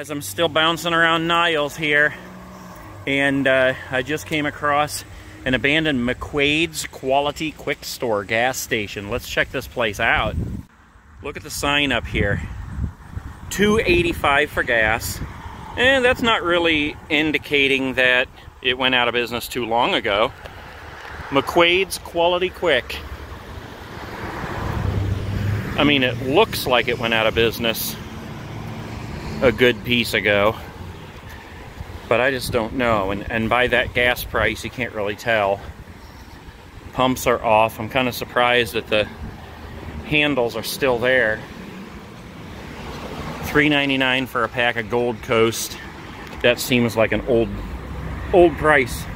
guys, I'm still bouncing around Niles here, and I just came across an abandoned McQuaid's Quality Quick store gas station. Let's check this place out. Look at the sign up here, $2.85 for gas, and that's not really indicating that it went out of business too long ago. McQuaid's Quality Quick. I mean, it looks like it went out of business a good piece ago, but I just don't know. And by that gas price, you can't really tell. Pumps are off. I'm kind of surprised that the handles are still there. $3.99 for a pack of Gold Coast. That seems like an old price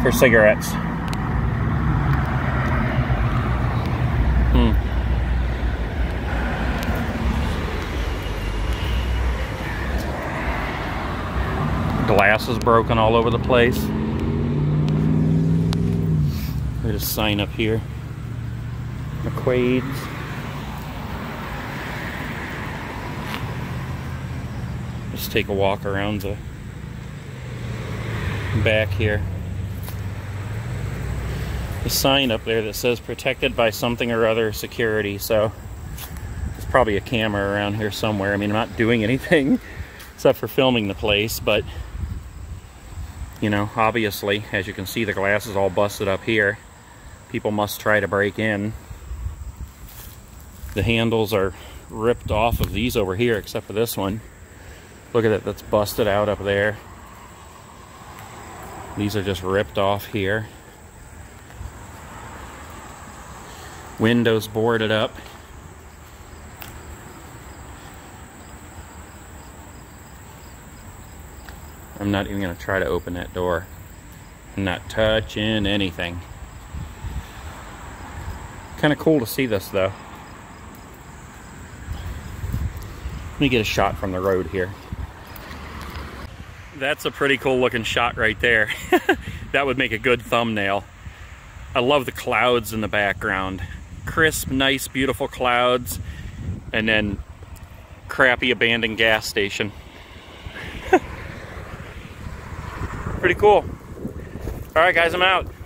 for cigarettes. Glass is broken all over the place. There's a sign up here. McQuaid's. Let's take a walk around the back here. The sign up there that says protected by something or other security, so there's probably a camera around here somewhere. I mean, I'm not doing anything except for filming the place, but you know, obviously, as you can see, the glass is all busted up here. People must try to break in. The handles are ripped off of these over here, except for this one. Look at it, that's busted out up there. These are just ripped off here. Windows boarded up. I'm not even going to try to open that door. I'm not touching anything. Kind of cool to see this, though. Let me get a shot from the road here. That's a pretty cool looking shot right there. That would make a good thumbnail. I love the clouds in the background. Crisp, nice, beautiful clouds. And then crappy abandoned gas station. Pretty cool. All right, guys, I'm out.